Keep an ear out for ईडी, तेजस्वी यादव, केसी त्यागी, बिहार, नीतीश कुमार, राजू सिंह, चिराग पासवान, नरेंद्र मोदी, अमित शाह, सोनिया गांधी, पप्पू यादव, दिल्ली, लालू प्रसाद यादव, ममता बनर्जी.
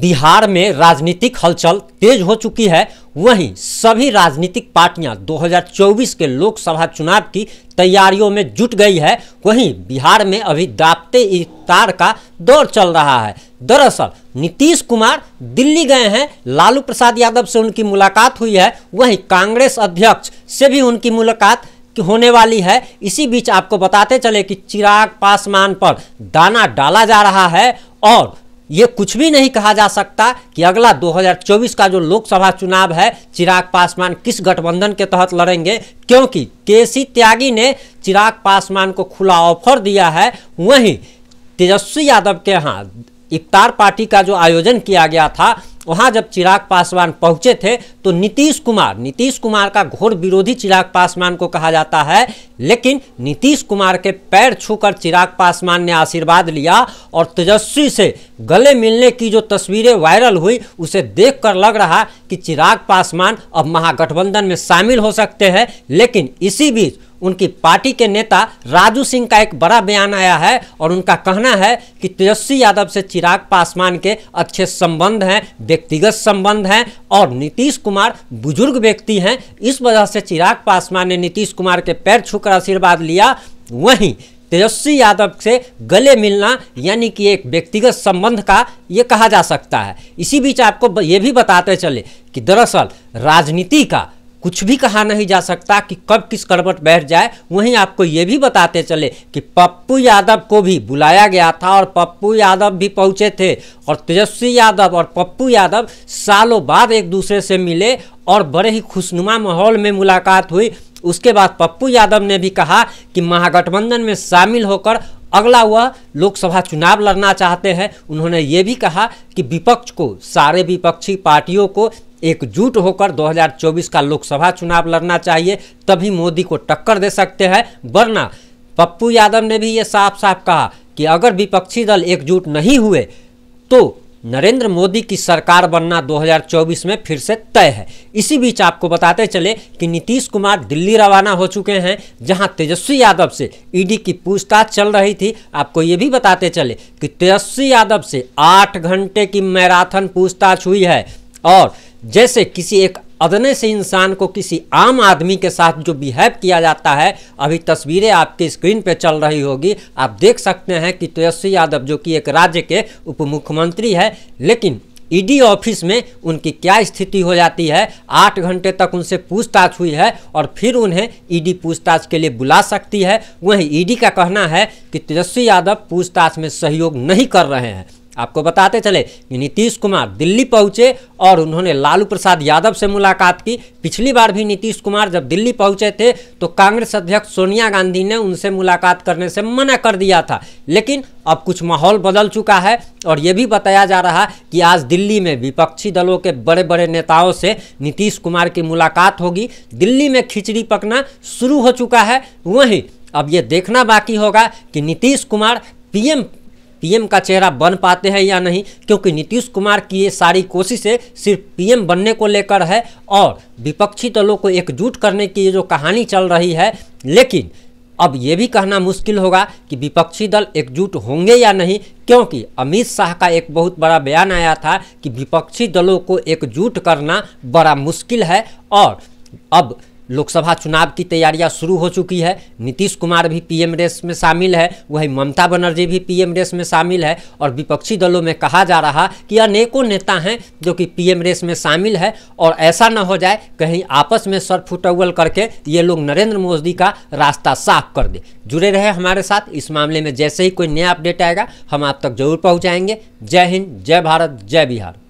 बिहार में राजनीतिक हलचल तेज हो चुकी है। वहीं सभी राजनीतिक पार्टियां 2024 के लोकसभा चुनाव की तैयारियों में जुट गई है। वहीं बिहार में अभी दापते इफ्तार का दौर चल रहा है। दरअसल नीतीश कुमार दिल्ली गए हैं, लालू प्रसाद यादव से उनकी मुलाकात हुई है, वहीं कांग्रेस अध्यक्ष से भी उनकी मुलाकात होने वाली है। इसी बीच आपको बताते चले कि चिराग पासवान पर दाना डाला जा रहा है और ये कुछ भी नहीं कहा जा सकता कि अगला 2024 का जो लोकसभा चुनाव है चिराग पासवान किस गठबंधन के तहत लड़ेंगे, क्योंकि केसी त्यागी ने चिराग पासवान को खुला ऑफर दिया है। वहीं तेजस्वी यादव के यहाँ इफ्तार पार्टी का जो आयोजन किया गया था, वहाँ जब चिराग पासवान पहुँचे थे तो नीतीश कुमार का घोर विरोधी चिराग पासवान को कहा जाता है, लेकिन नीतीश कुमार के पैर छूकर चिराग पासवान ने आशीर्वाद लिया और तेजस्वी से गले मिलने की जो तस्वीरें वायरल हुई उसे देखकर लग रहा कि चिराग पासवान अब महागठबंधन में शामिल हो सकते हैं। लेकिन इसी बीच उनकी पार्टी के नेता राजू सिंह का एक बड़ा बयान आया है और उनका कहना है कि तेजस्वी यादव से चिराग पासवान के अच्छे संबंध हैं, व्यक्तिगत संबंध हैं और नीतीश कुमार बुजुर्ग व्यक्ति हैं, इस वजह से चिराग पासवान ने नीतीश कुमार के पैर छूकर आशीर्वाद लिया। वहीं तेजस्वी यादव से गले मिलना यानी कि एक व्यक्तिगत संबंध का ये कहा जा सकता है। इसी बीच आपको ये भी बताते चले कि दरअसल राजनीति का कुछ भी कहा नहीं जा सकता कि कब किस करवट बैठ जाए। वहीं आपको ये भी बताते चले कि पप्पू यादव को भी बुलाया गया था और पप्पू यादव भी पहुंचे थे और तेजस्वी यादव और पप्पू यादव सालों बाद एक दूसरे से मिले और बड़े ही खुशनुमा माहौल में मुलाकात हुई। उसके बाद पप्पू यादव ने भी कहा कि महागठबंधन में शामिल होकर अगला वह लोकसभा चुनाव लड़ना चाहते हैं। उन्होंने ये भी कहा कि विपक्ष को, सारे विपक्षी पार्टियों को एकजुट होकर 2024 का लोकसभा चुनाव लड़ना चाहिए, तभी मोदी को टक्कर दे सकते हैं, वरना पप्पू यादव ने भी ये साफ साफ कहा कि अगर विपक्षी दल एकजुट नहीं हुए तो नरेंद्र मोदी की सरकार बनना 2024 में फिर से तय है। इसी बीच आपको बताते चले कि नीतीश कुमार दिल्ली रवाना हो चुके हैं, जहां तेजस्वी यादव से ईडी की पूछताछ चल रही थी। आपको ये भी बताते चले कि तेजस्वी यादव से 8 घंटे की मैराथन पूछताछ हुई है और जैसे किसी एक अदने से इंसान को किसी आम आदमी के साथ जो बिहेव किया जाता है, अभी तस्वीरें आपके स्क्रीन पे चल रही होगी। आप देख सकते हैं कि तेजस्वी यादव जो कि एक राज्य के उप मुख्यमंत्री है, लेकिन ईडी ऑफिस में उनकी क्या स्थिति हो जाती है। 8 घंटे तक उनसे पूछताछ हुई है और फिर उन्हें ईडी पूछताछ के लिए बुला सकती है। वहीं ईडी का कहना है कि तेजस्वी यादव पूछताछ में सहयोग नहीं कर रहे हैं। आपको बताते चले कि नीतीश कुमार दिल्ली पहुंचे और उन्होंने लालू प्रसाद यादव से मुलाकात की। पिछली बार भी नीतीश कुमार जब दिल्ली पहुंचे थे तो कांग्रेस अध्यक्ष सोनिया गांधी ने उनसे मुलाकात करने से मना कर दिया था, लेकिन अब कुछ माहौल बदल चुका है और ये भी बताया जा रहा कि आज दिल्ली में विपक्षी दलों के बड़े बड़े नेताओं से नीतीश कुमार की मुलाकात होगी। दिल्ली में खिचड़ी पकना शुरू हो चुका है। वहीं अब ये देखना बाकी होगा कि नीतीश कुमार पीएम का चेहरा बन पाते हैं या नहीं, क्योंकि नीतीश कुमार की ये सारी कोशिशें सिर्फ पीएम बनने को लेकर है और विपक्षी दलों को एकजुट करने की ये जो कहानी चल रही है। लेकिन अब ये भी कहना मुश्किल होगा कि विपक्षी दल एकजुट होंगे या नहीं, क्योंकि अमित शाह का एक बहुत बड़ा बयान आया था कि विपक्षी दलों को एकजुट करना बड़ा मुश्किल है और अब लोकसभा चुनाव की तैयारियां शुरू हो चुकी है। नीतीश कुमार भी पीएम रेस में शामिल है, वहीं ममता बनर्जी भी पीएम रेस में शामिल है और विपक्षी दलों में कहा जा रहा कि अनेकों नेता हैं जो कि पीएम रेस में शामिल है और ऐसा न हो जाए कहीं आपस में सर फुटौल करके ये लोग नरेंद्र मोदी का रास्ता साफ कर दे। जुड़े रहे हमारे साथ इस मामले में, जैसे ही कोई नया अपडेट आएगा हम आप तक जरूर पहुँचाएंगे। जय हिंद, जय भारत, जय बिहार।